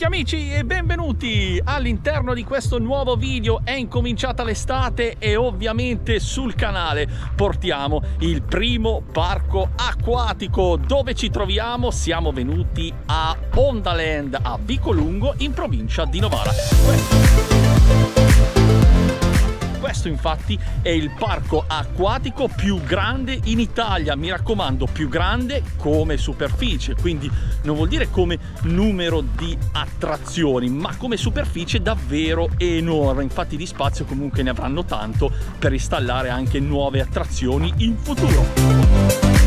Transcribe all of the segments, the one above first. Benvenuti amici e benvenuti all'interno di questo nuovo video. È incominciata l'estate e ovviamente sul canale portiamo il primo parco acquatico. Dove ci troviamo? Siamo venuti a Ondaland, a Vicolungo, in provincia di Novara. Questo infatti è il parco acquatico più grande in Italia, mi raccomando, più grande come superficie, quindi non vuol dire come numero di attrazioni, ma come superficie davvero enorme. Infatti di spazio comunque ne avranno tanto per installare anche nuove attrazioni in futuro.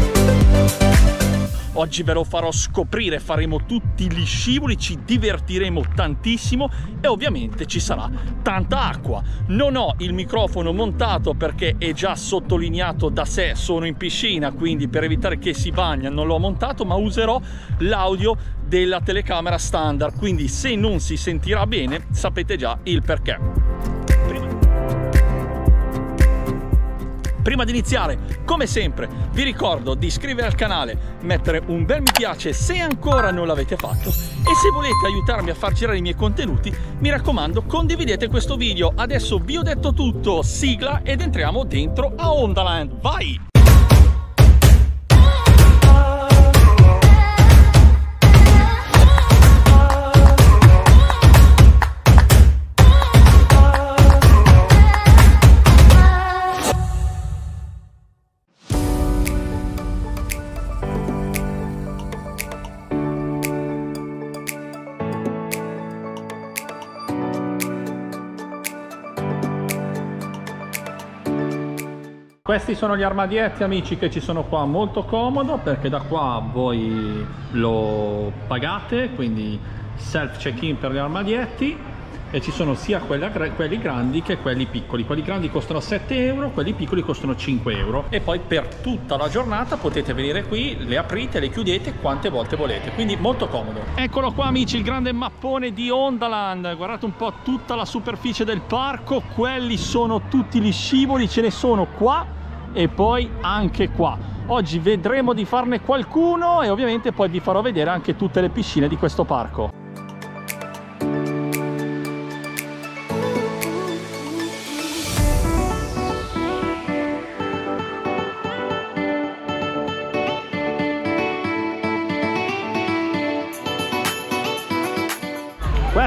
Oggi ve lo farò scoprire, faremo tutti gli scivoli, ci divertiremo tantissimo e ovviamente ci sarà tanta acqua. Non ho il microfono montato perché è già sottolineato da sé, sono in piscina, quindi per evitare che si bagna non l'ho montato, ma userò l'audio della telecamera standard, quindi se non si sentirà bene sapete già il perché. Prima di iniziare, come sempre, vi ricordo di iscrivervi al canale, mettere un bel mi piace se ancora non l'avete fatto e se volete aiutarmi a far girare i miei contenuti, mi raccomando, condividete questo video. Adesso vi ho detto tutto, sigla ed entriamo dentro a Ondaland, vai! Questi sono gli armadietti amici che ci sono qua, molto comodo perché da qua voi lo pagate, quindi self check-in per gli armadietti, e ci sono sia quelli grandi che quelli piccoli. Quelli grandi costano 7 euro, quelli piccoli costano 5 euro e poi per tutta la giornata potete venire qui, le aprite, le chiudete quante volte volete, quindi molto comodo. Eccolo qua amici, il grande mappone di Ondaland, guardate un po' tutta la superficie del parco, quelli sono tutti gli scivoli, ce ne sono qua e poi anche qua. Oggi vedremo di farne qualcuno e ovviamente poi vi farò vedere anche tutte le piscine di questo parco.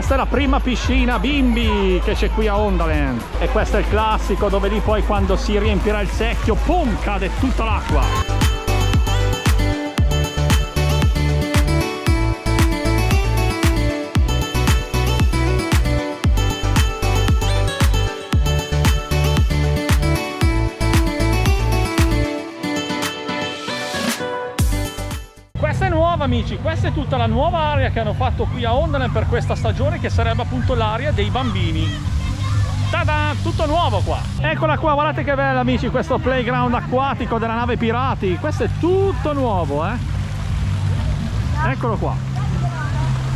Questa è la prima piscina bimbi che c'è qui a Ondaland e questo è il classico dove lì poi quando si riempirà il secchio, pum, cade tutta l'acqua. Questa è nuova amici, questa è tutta la nuova area che hanno fatto qui a Ondaland per questa stagione, che sarebbe appunto l'area dei bambini. Ta-da! Tutto nuovo qua! Eccola qua, guardate che bella amici, questo playground acquatico della nave pirati, questo è tutto nuovo, eh! Eccolo qua!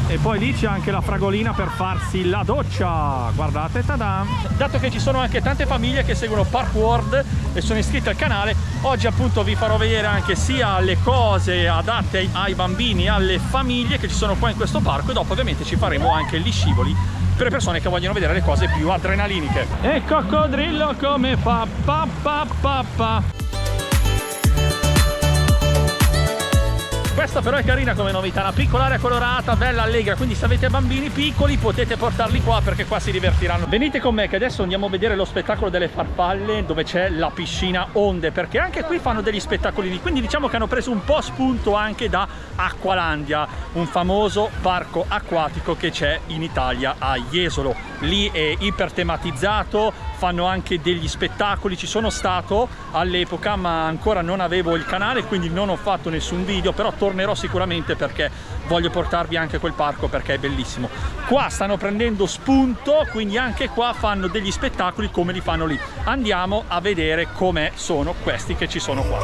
E poi lì c'è anche la fragolina per farsi la doccia, guardate, ta-da! Dato che ci sono anche tante famiglie che seguono Park World e sono iscritte al canale, oggi appunto vi farò vedere anche sia le cose adatte ai bambini, alle famiglie che ci sono qua in questo parco, e dopo ovviamente ci faremo anche gli scivoli per le persone che vogliono vedere le cose più adrenaliniche. E coccodrillo come fa pa pa pa pa. Questa però è carina come novità, una piccola area colorata, bella, allegra, quindi se avete bambini piccoli potete portarli qua perché qua si divertiranno. Venite con me che adesso andiamo a vedere lo spettacolo delle farfalle dove c'è la piscina onde, perché anche qui fanno degli spettacolini, quindi diciamo che hanno preso un po' spunto anche da Acqualandia, un famoso parco acquatico che c'è in Italia a Jesolo. Lì è ipertematizzato, fanno anche degli spettacoli, ci sono stato all'epoca ma ancora non avevo il canale quindi non ho fatto nessun video, però tornerò sicuramente perché voglio portarvi anche quel parco perché è bellissimo. Qua stanno prendendo spunto, quindi anche qua fanno degli spettacoli come li fanno lì. Andiamo a vedere come sono questi che ci sono qua.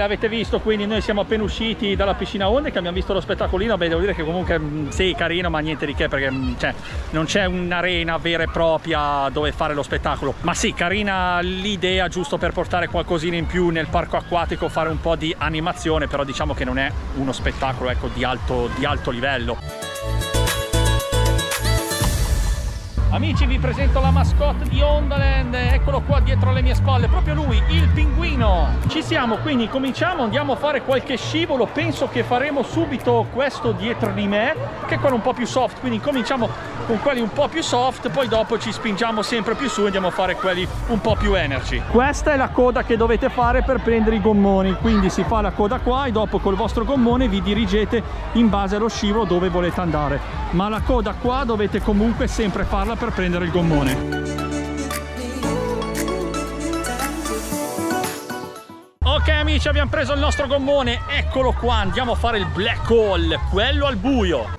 l'avete visto, quindi noi siamo appena usciti dalla piscina onde, che abbiamo visto lo spettacolino. Beh, devo dire che comunque sì, carino, ma niente di che, perché cioè, non c'è un'arena vera e propria dove fare lo spettacolo. Ma sì, carina l'idea, giusto per portare qualcosina in più nel parco acquatico, fare un po' di animazione, però diciamo che non è uno spettacolo, ecco, di alto livello. Amici, vi presento la mascotte di Ondaland, eccolo qua dietro alle mie spalle, proprio lui, il pinguino. Ci siamo, quindi cominciamo, andiamo a fare qualche scivolo, penso che faremo subito questo dietro di me, che è quello un po' più soft, quindi cominciamo con quelli un po' più soft, poi dopo ci spingiamo sempre più su e andiamo a fare quelli un po' più energy. Questa è la coda che dovete fare per prendere i gommoni, quindi si fa la coda qua e dopo col vostro gommone vi dirigete in base allo scivolo dove volete andare, ma la coda qua dovete comunque sempre farla per prendere il gommone. Ok amici, abbiamo preso il nostro gommone, eccolo qua, andiamo a fare il black hole, quello al buio.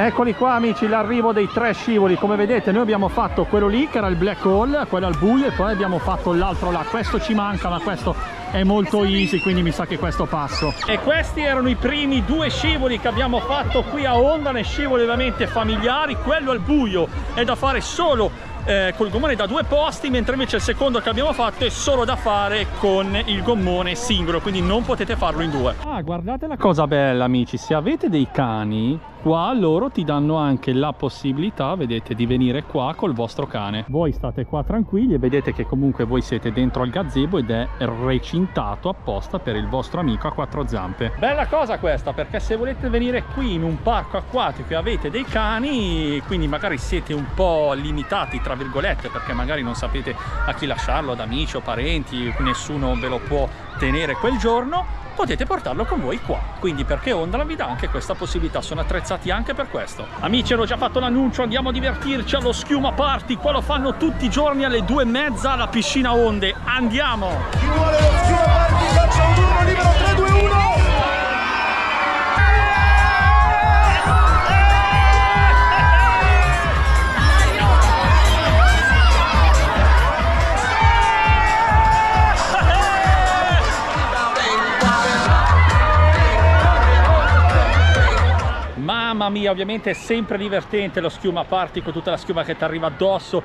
Eccoli qua amici, l'arrivo dei tre scivoli. Come vedete noi abbiamo fatto quello lì che era il black hole, quello al buio, e poi abbiamo fatto l'altro là. Questo ci manca, ma questo è molto easy, quindi mi sa che questo passo. E questi erano i primi due scivoli che abbiamo fatto qui a Ondaland, scivoli ovviamente familiari, quello al buio è da fare solo col gommone da due posti, mentre invece il secondo che abbiamo fatto è solo da fare con il gommone singolo, quindi non potete farlo in due. Ah, guardate la cosa bella amici, se avete dei cani qua loro ti danno anche la possibilità, vedete, di venire qua col vostro cane. Voi state qua tranquilli e vedete che comunque voi siete dentro al gazebo ed è recintato apposta per il vostro amico a quattro zampe. Bella cosa questa, perché se volete venire qui in un parco acquatico e avete dei cani, quindi magari siete un po' limitati tra virgolette, perché magari non sapete a chi lasciarlo, ad amici o parenti, nessuno ve lo può tenere quel giorno, potete portarlo con voi qua, quindi perché Ondaland vi dà anche questa possibilità, sono attrezzati anche per questo. Amici, avevo già fatto l'annuncio, andiamo a divertirci allo Schiuma Party, qua lo fanno tutti i giorni alle 2:30 alla piscina onde, andiamo! Chi vuole lo Schiuma Party faccia un turno libero 3-2-1! Mamma mia, ovviamente è sempre divertente lo Schiuma Party con tutta la schiuma che ti arriva addosso.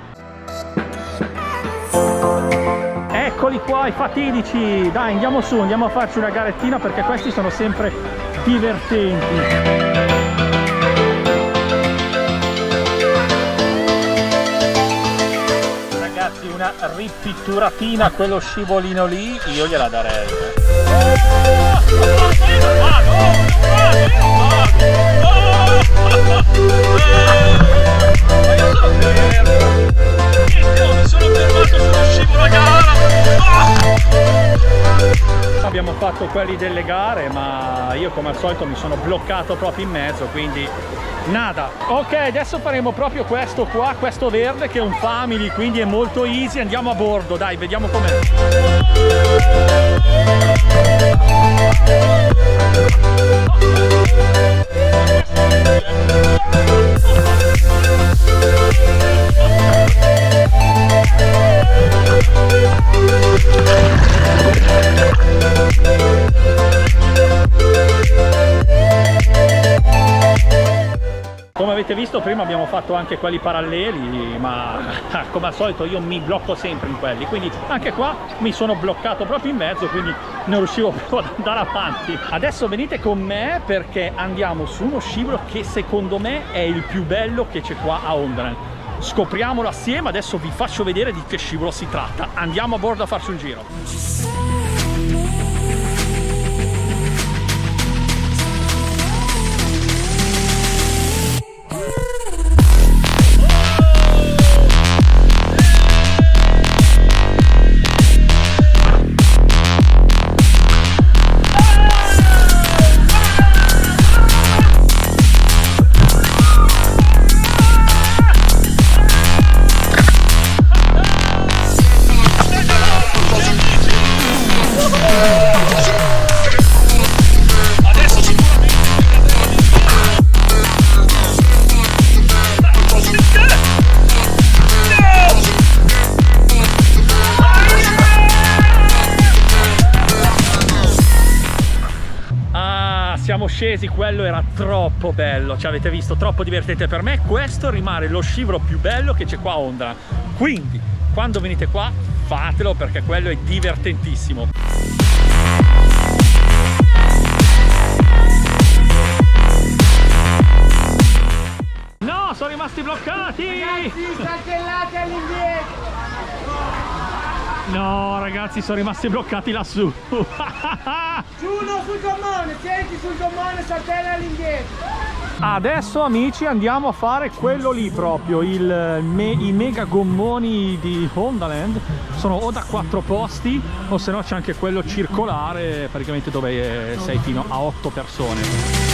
Eccoli qua i fatidici, dai andiamo su, andiamo a farci una garettina perché questi sono sempre divertenti. Ragazzi, una ripitturatina a quello scivolino lì, io gliela darei. Ma io sono fermo. Niente, mi sono fermato sullo scivolo a gara. Abbiamo fatto quelli delle gare, ma io come al solito mi sono bloccato proprio in mezzo, quindi nada. Ok, adesso faremo proprio questo qua, questo verde che è un family, quindi è molto easy. Andiamo a bordo, dai, vediamo com'è. abbiamo fatto anche quelli paralleli, ma come al solito io mi blocco sempre in quelli, quindi anche qua mi sono bloccato proprio in mezzo, quindi non riuscivo più ad andare avanti. Adesso venite con me perché andiamo su uno scivolo che secondo me è il più bello che c'è qua a Ondaland. Scopriamolo assieme, adesso vi faccio vedere di che scivolo si tratta. Andiamo a bordo a farci un giro. Siamo scesi, quello era troppo bello, ci avete visto, troppo divertente per me. Questo rimane lo scivolo più bello che c'è qua a Ondaland, quindi quando venite qua fatelo perché quello è divertentissimo. No, sono rimasti bloccati! Ragazzi, saltellate all'indietro! No, ragazzi, sono rimasti bloccati lassù. Giuno sul gommone, senti, sul gommone, saltella all'indietro. Adesso, amici, andiamo a fare quello lì proprio. I mega gommoni di Ondaland sono o da 4 posti o se no c'è anche quello circolare, praticamente dove sei fino a 8 persone.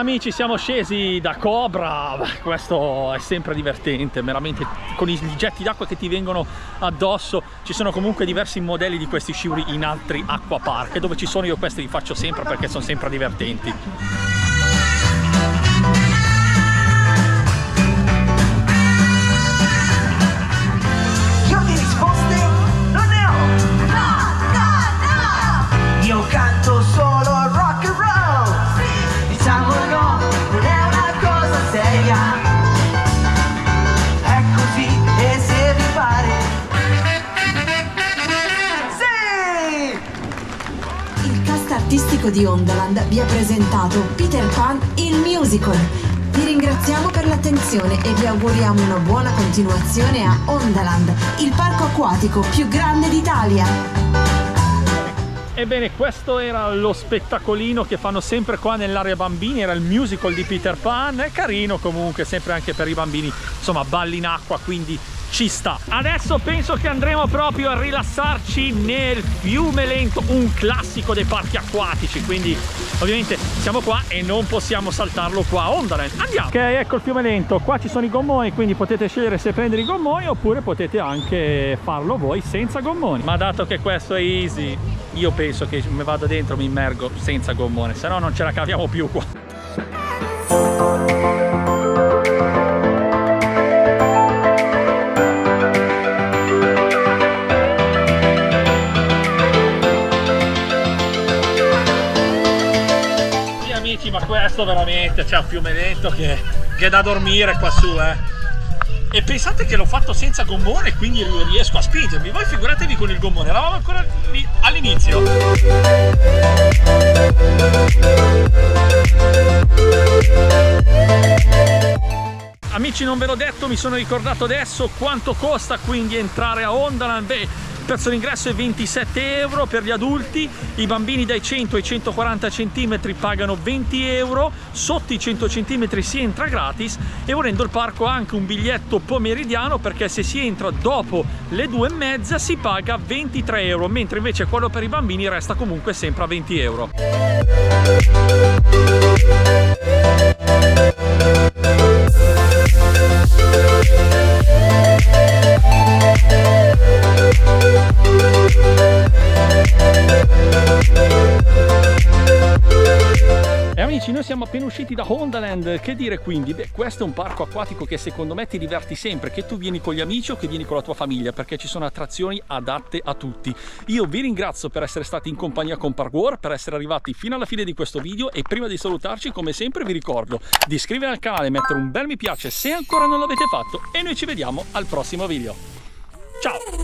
Amici, siamo scesi da Cobra, questo è sempre divertente, veramente, con i getti d'acqua che ti vengono addosso. Ci sono comunque diversi modelli di questi scivoli in altri acquapark, dove ci sono io questi li faccio sempre perché sono sempre divertenti. Artistico di Ondaland vi ha presentato Peter Pan il musical. Vi ringraziamo per l'attenzione e vi auguriamo una buona continuazione a Ondaland, il parco acquatico più grande d'Italia. Ebbene, questo era lo spettacolino che fanno sempre qua nell'area bambini, era il musical di Peter Pan, è carino comunque, sempre anche per i bambini, insomma, balli in acqua, quindi ci sta. Adesso penso che andremo proprio a rilassarci nel fiume lento, un classico dei parchi acquatici, quindi ovviamente siamo qua e non possiamo saltarlo qua a Ondaland. Andiamo! Ok, ecco il fiume lento, qua ci sono i gommoni, quindi potete scegliere se prendere i gommoni oppure potete anche farlo voi senza gommoni, ma dato che questo è easy io penso che mi vado dentro, mi immergo senza gommone, se no non ce la caviamo più qua. Ma questo veramente, c'è un fiume lento che è da dormire qua su, e pensate che l'ho fatto senza gommone, quindi riesco a spingermi. Voi figuratevi con il gommone, eravamo ancora lì all'inizio. Amici, non ve l'ho detto, mi sono ricordato adesso quanto costa quindi entrare a Ondaland. Beh, il prezzo d'ingresso è 27 euro per gli adulti, i bambini dai 100 ai 140 cm pagano 20 euro, sotto i 100 cm si entra gratis e volendo il parco ha anche un biglietto pomeridiano perché se si entra dopo le 2:30 si paga 23 euro, mentre invece quello per i bambini resta comunque sempre a 20 euro. amici, noi siamo appena usciti da Ondaland. Che dire quindi? Beh, questo è un parco acquatico che secondo me ti diverti sempre, che tu vieni con gli amici o che vieni con la tua famiglia, perché ci sono attrazioni adatte a tutti. Io vi ringrazio per essere stati in compagnia con Parkour, per essere arrivati fino alla fine di questo video, e prima di salutarci come sempre vi ricordo di iscrivervi al canale, mettere un bel mi piace se ancora non l'avete fatto, e noi ci vediamo al prossimo video. Ciao!